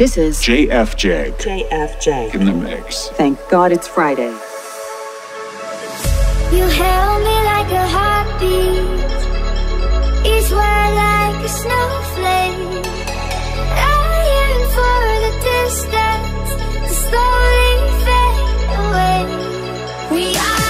This is JF Jake. JF Jake in the mix. Thank God it's Friday. You held me like a heartbeat, each word like a snowflake. I yearn for the distance to slowly fade away. We are.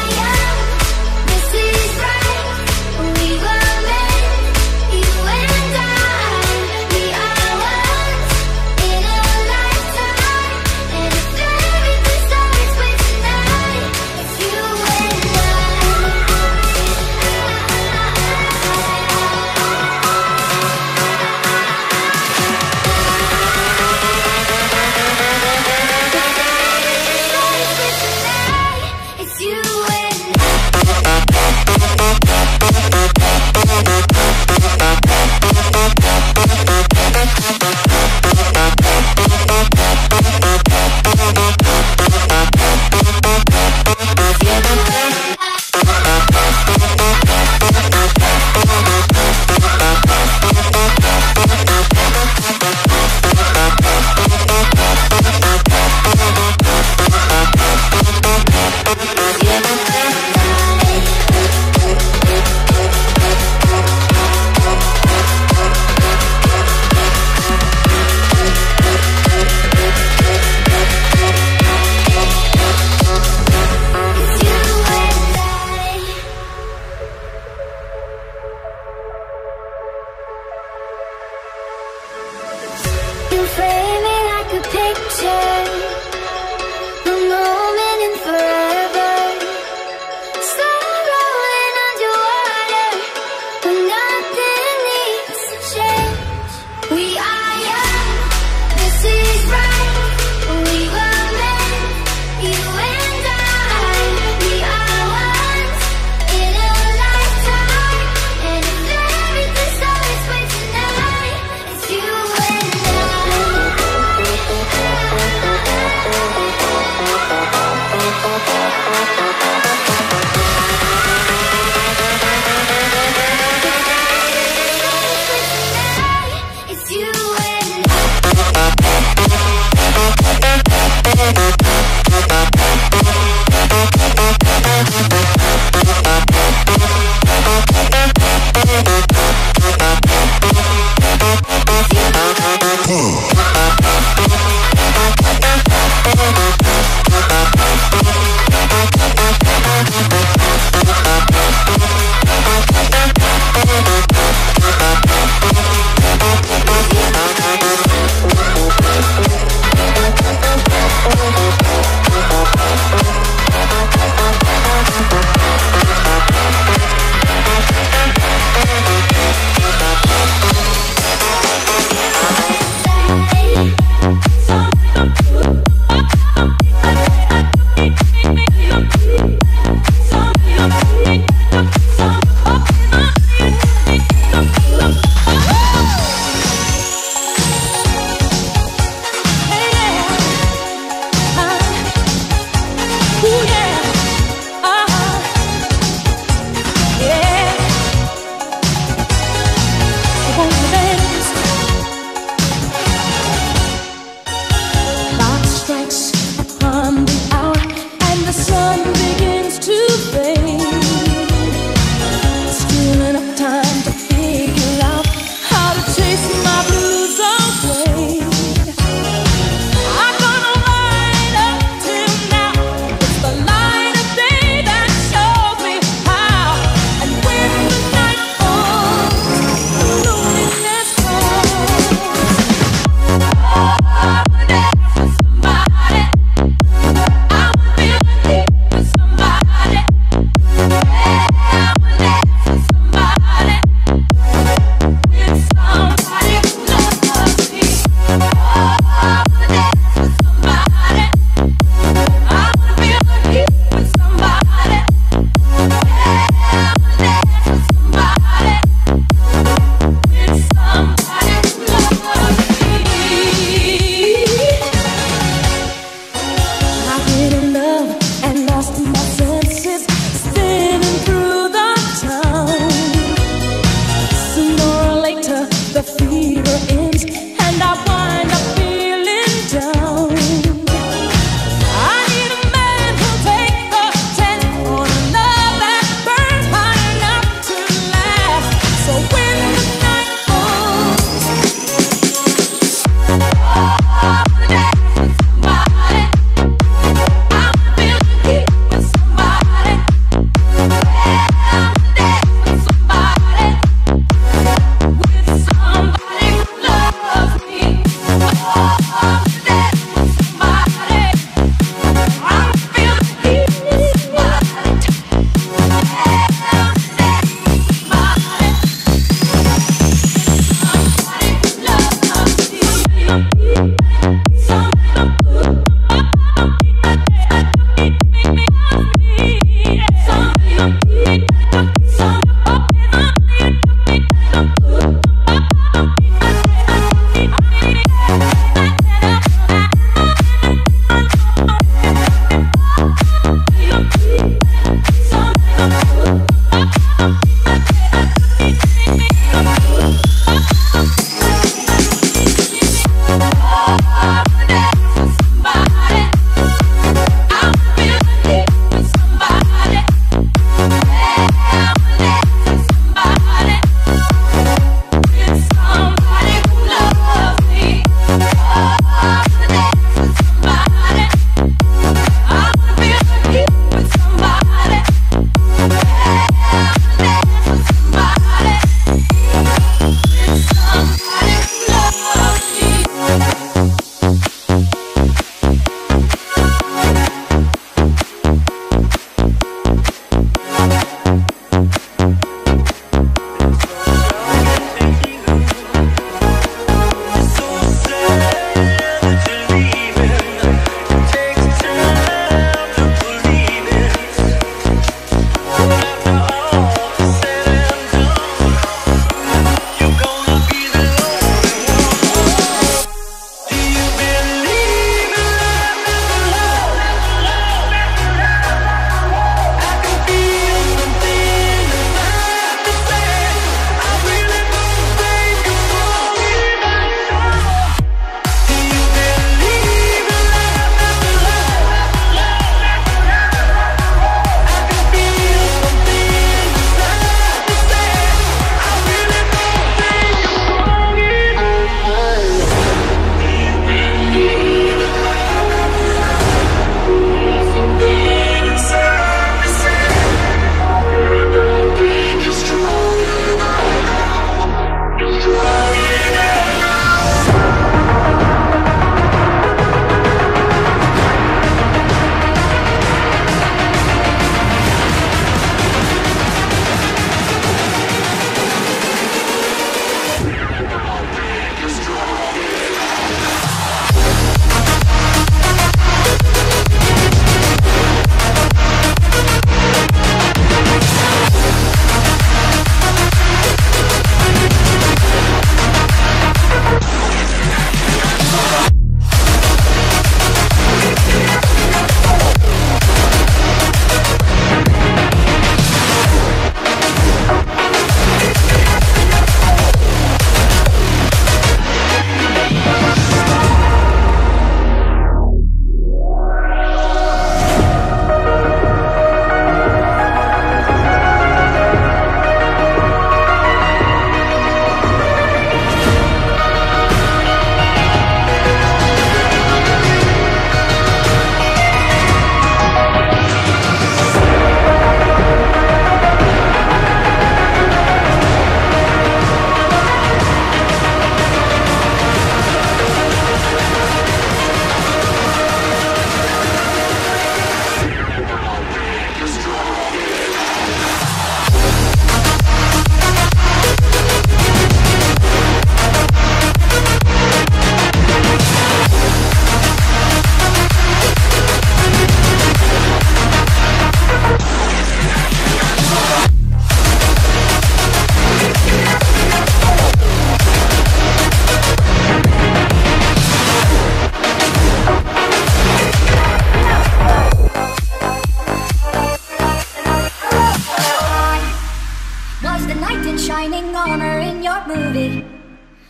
your movie.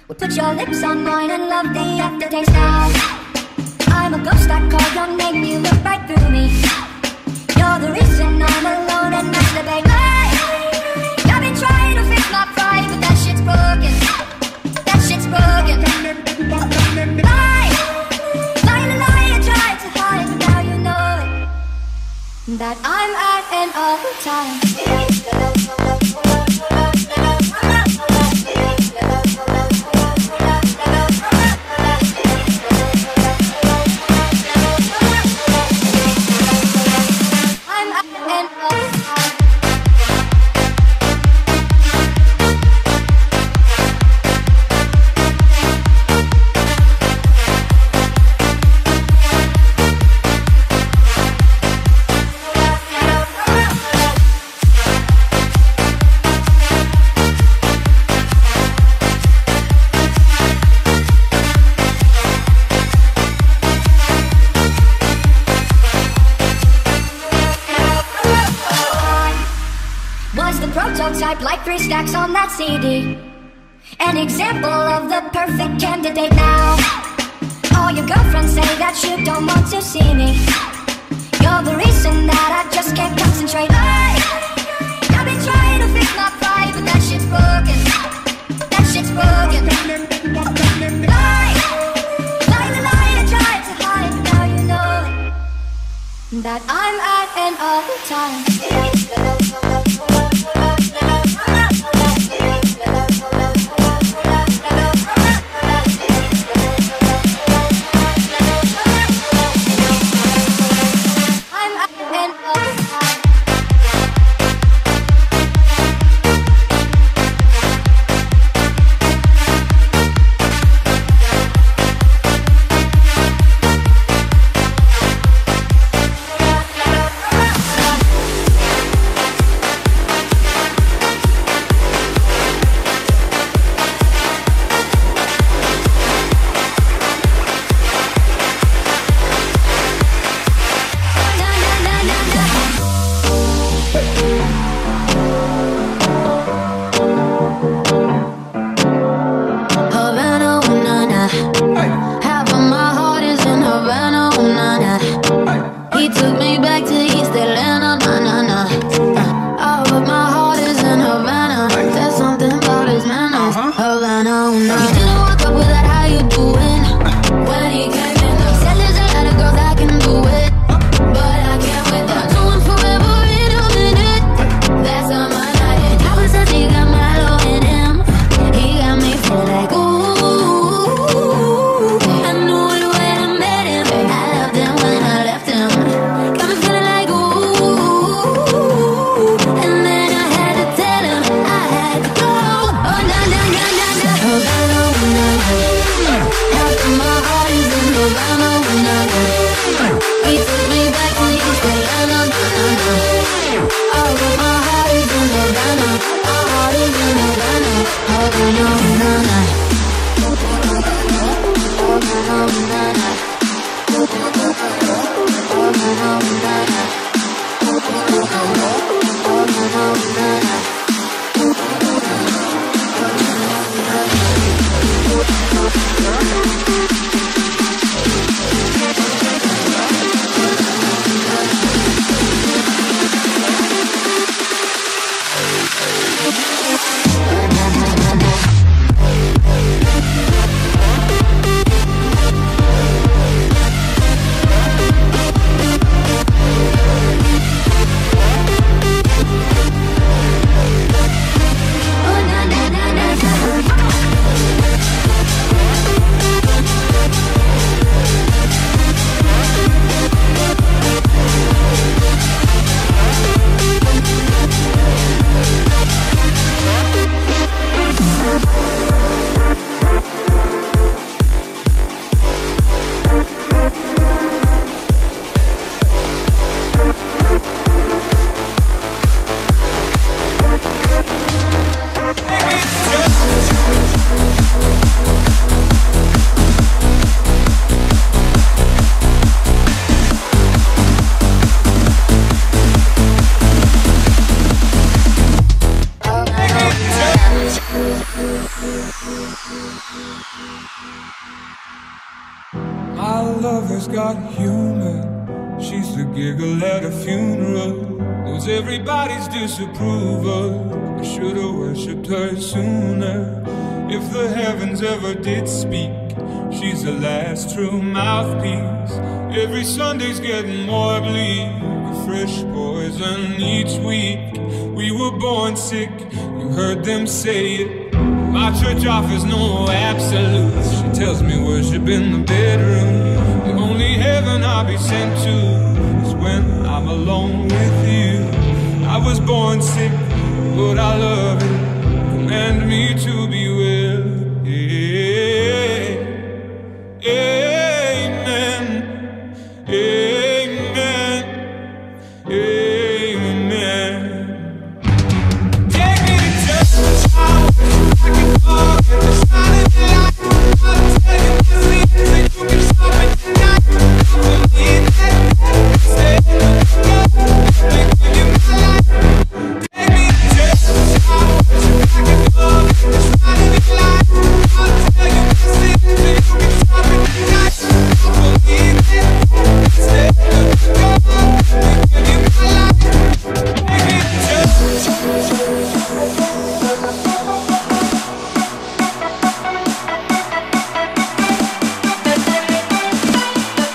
We'll put your lips on mine and love the aftertaste now. I'm a ghost, I call your name, you look right through me. You're the reason I'm alone and masturbate. I've been trying to fix my pride, but that shit's broken. That shit's broken. That I'm at an all-time. Prototype like 3 stacks on that CD. An example of the perfect candidate now. All your girlfriends say that you don't want to see me. You're the reason that I just can't concentrate. I've been trying to fix my pride, but that shit's broken. That shit's broken. Lie, I tried to hide, but now you know it. That I'm at an all-time. lover's got humor. She's the giggle at a funeral. Knows everybody's disapproval. I should've worshipped her sooner. If the heavens ever did speak, she's the last true mouthpiece. Every Sunday's getting more bleak, a fresh poison each week. We were born sick, you heard them say it. My church offers no absolutes. She tells me worship in the bedroom. The only heaven I'll be sent to is when I'm alone with you. I was born sick, but I love it. Command me to be well. Amen. Amen. Amen. Take me to church, child. I can walk in the shining light. I'll tell you this is so you can stop it tonight. Don't need that. Stay in the dark. Make me my life. Take me to church, child. I can walk in the shining light. I'll tell you this is so you can stop it tonight. Don't need that. Stay in the dark. Make me my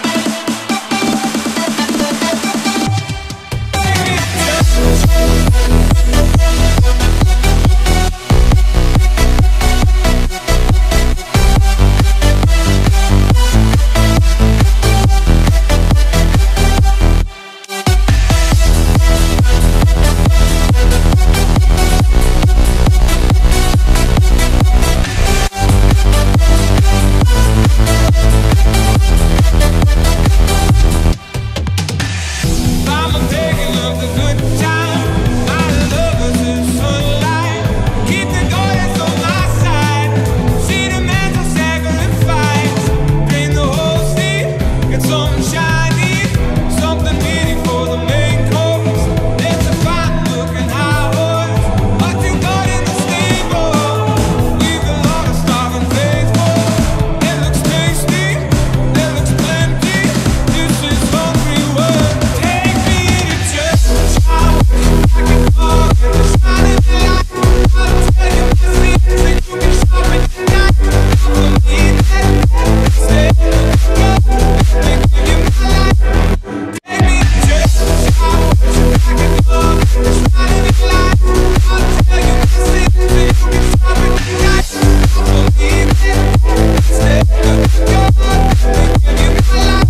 life.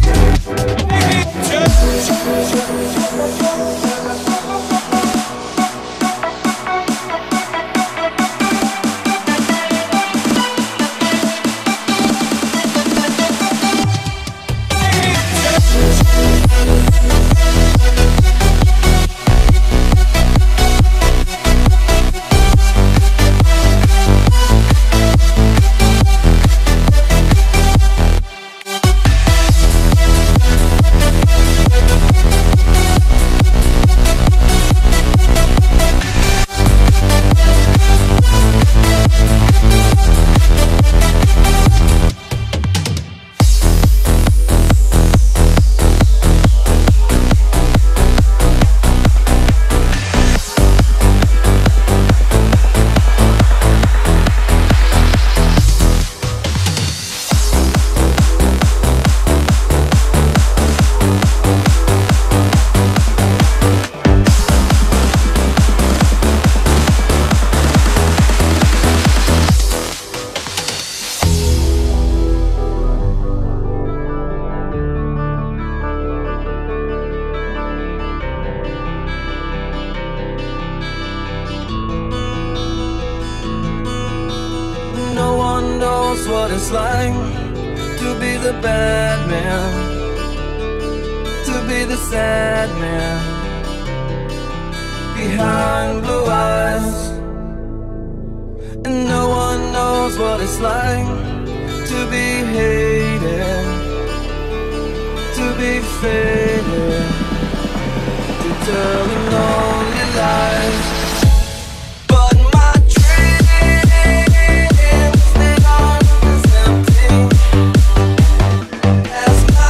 That's my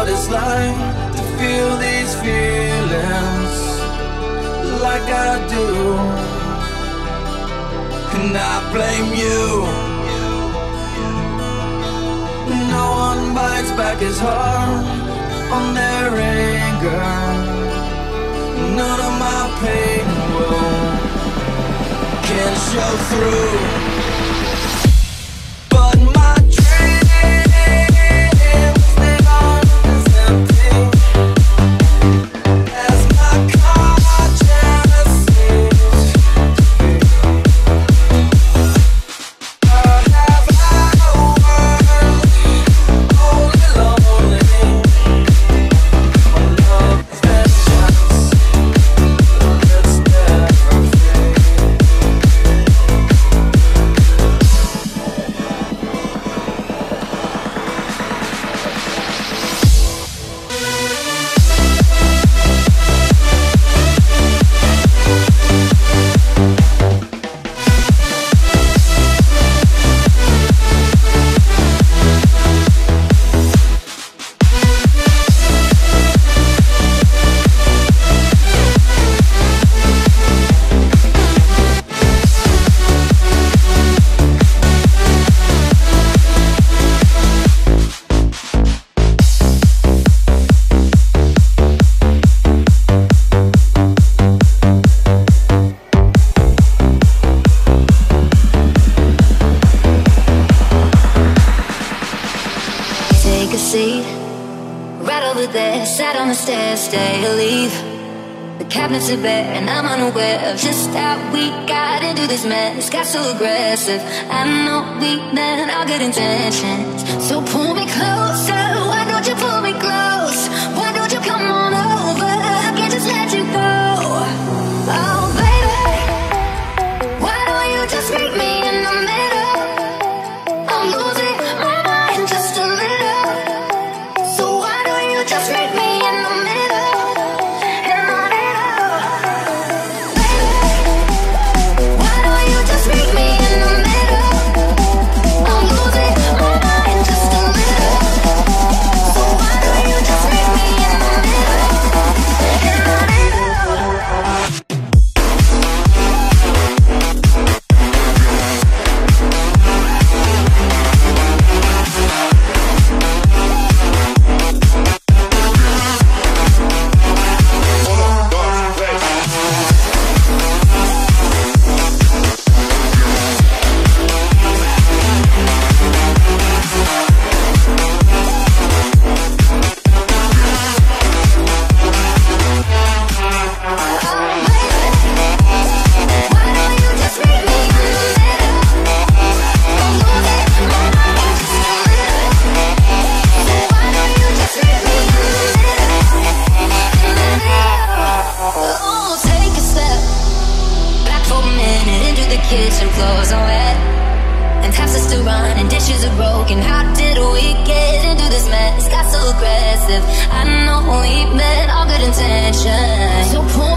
what it's like to feel these feelings like I do. And I blame you. No one bites back as hard on their anger. None of my pain will can show through. Stay or leave. The cabinets are bare and I'm unaware of just how we got into this mess. Got so aggressive. I know we meant all good intentions. So pull me closer. Why don't you pull me close? Why don't you come on over? I can't just let you go. Oh baby, why don't you just meet me in the middle? I'm losing my mind just a little. So why don't you just meet me in the middle? I know we meant all good intentions. So